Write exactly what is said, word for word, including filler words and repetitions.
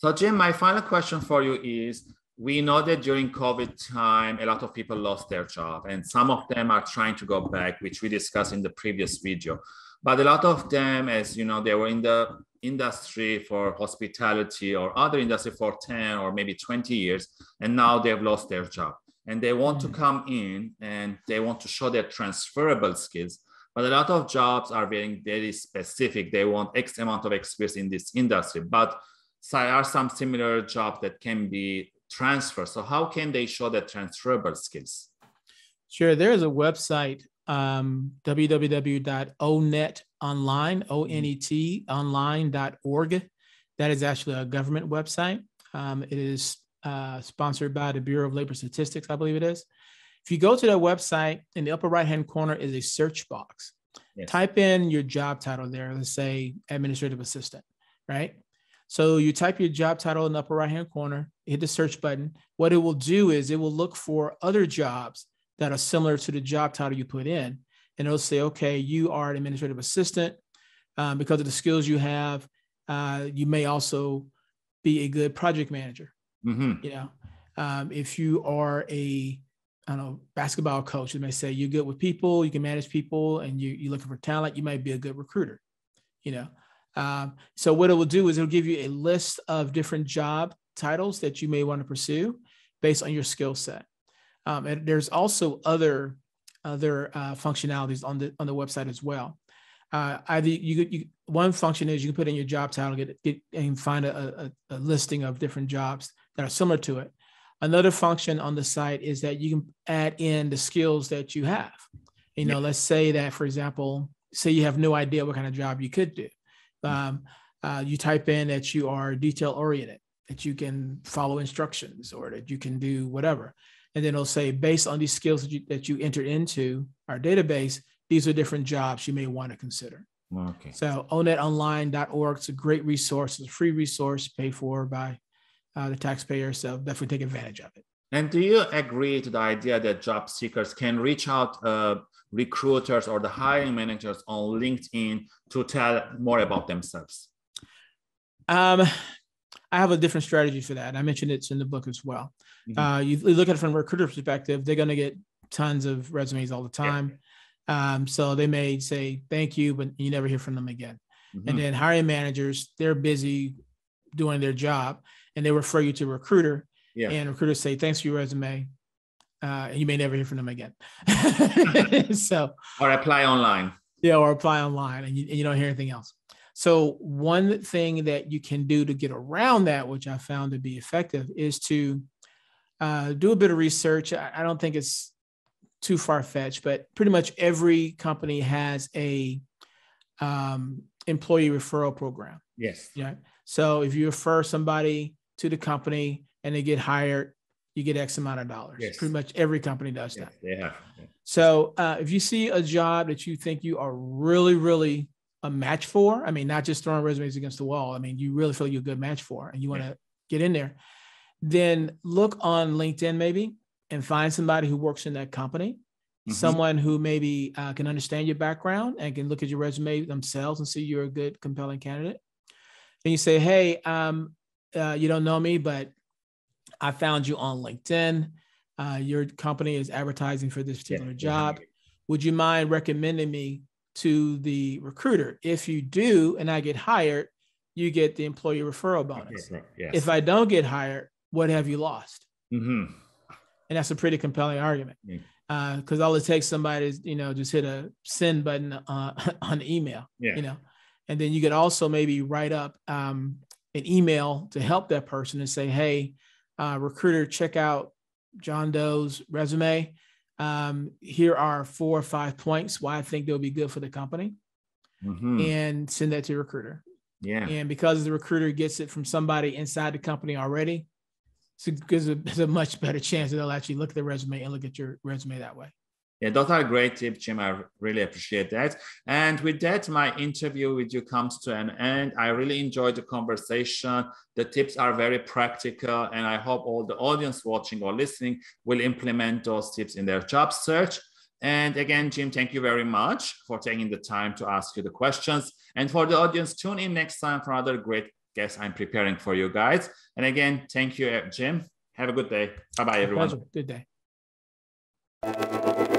So Jim, my final question for you is, we know that during COVID time, a lot of people lost their job and some of them are trying to go back, which we discussed in the previous video. But a lot of them, as you know, they were in the industry for hospitality or other industry for ten or maybe twenty years, and now they've lost their job. And they want to come in and they want to show their transferable skills. But a lot of jobs are very, very specific. They want X amount of experience in this industry, but there are some similar jobs that can be transferred. So how can they show their transferable skills? Sure, there is a website, um, w w w dot onet online dot org. That is actually a government website. Um, it is uh, sponsored by the Bureau of Labor Statistics, I believe it is. If you go to that website, in the upper right-hand corner is a search box. Yes. Type in your job title there. Let's say administrative assistant, right? So you type your job title in the upper right-hand corner, hit the search button. What it will do is it will look for other jobs that are similar to the job title you put in. And it'll say, okay, you are an administrative assistant. Um, because of the skills you have, uh, you may also be a good project manager. Mm-hmm. You know, um, if you are a I don't know, basketball coach, you may say you're good with people, you can manage people, and you, you're looking for talent, you might be a good recruiter, you know. Um, so what it will do is it'll give you a list of different job titles that you may want to pursue based on your skill set. Um, and there's also other other uh, functionalities on the on the website as well. Uh, either you, you one function is you can put in your job title get, get, and find a, a, a listing of different jobs that are similar to it. Another function on the site is that you can add in the skills that you have. You know, yeah. Let's say that, for example, say you have no idea what kind of job you could do. Um, uh, you type in that you are detail oriented, that you can follow instructions or that you can do whatever. And then it'll say, based on these skills that you, that you entered into our database, these are different jobs you may want to consider. Okay. So onet online dot org, it's a great resource. It's a free resource paid for by Uh, the taxpayer, so definitely take advantage of it. And do you agree to the idea that job seekers can reach out uh, recruiters or the hiring managers on LinkedIn to tell more about themselves? Um, I have a different strategy for that. I mentioned it's in the book as well. Mm-hmm. uh, you look at it from a recruiter perspective, they're going to get tons of resumes all the time. Yeah. Um, so they may say, thank you, but you never hear from them again. Mm-hmm. And then hiring managers, they're busy doing their job, and they refer you to a recruiter, yeah. and recruiters say, thanks for your resume. Uh, and you may never hear from them again. so, Or apply online. Yeah, or apply online, and you, and you don't hear anything else. So one thing that you can do to get around that, which I found to be effective, is to uh, do a bit of research. I, I don't think it's too far-fetched, but pretty much every company has a um, employee referral program. Yes. Yeah. So if you refer somebody to the company and they get hired, you get X amount of dollars. Yes. Pretty much every company does that. Yeah. yeah. So uh, if you see a job that you think you are really, really a match for, I mean, not just throwing resumes against the wall. I mean, you really feel you're a good match for, and you want to yeah. get in there, then look on LinkedIn maybe and find somebody who works in that company, mm-hmm. someone who maybe uh, can understand your background and can look at your resume themselves and see you're a good, compelling candidate. And you say, hey, um, uh, you don't know me, but I found you on LinkedIn. Uh, your company is advertising for this particular yeah, job. Yeah. Would you mind recommending me to the recruiter? If you do, and I get hired, you get the employee referral bonus. Yes, yes. If I don't get hired, what have you lost? Mm-hmm. And that's a pretty compelling argument, because uh, all it takes somebody is, you know, just hit a send button uh, on email, yeah. you know. And then you could also maybe write up um, an email to help that person and say, hey, uh, recruiter, check out John Doe's resume. Um, here are four or five points why I think they'll be good for the company, mm-hmm. and send that to the recruiter. Yeah. And because the recruiter gets it from somebody inside the company already, so it gives a, it's a much better chance that they'll actually look at the resume and look at your resume that way. Yeah, those are great tips, Jim. I really appreciate that. And with that, my interview with you comes to an end. I really enjoyed the conversation. The tips are very practical, and I hope all the audience watching or listening will implement those tips in their job search. And again, Jim, thank you very much for taking the time to ask you the questions. And for the audience, tune in next time for another great guess I'm preparing for you guys. And again, thank you, Jim. Have a good day. Bye-bye, everyone. Good day.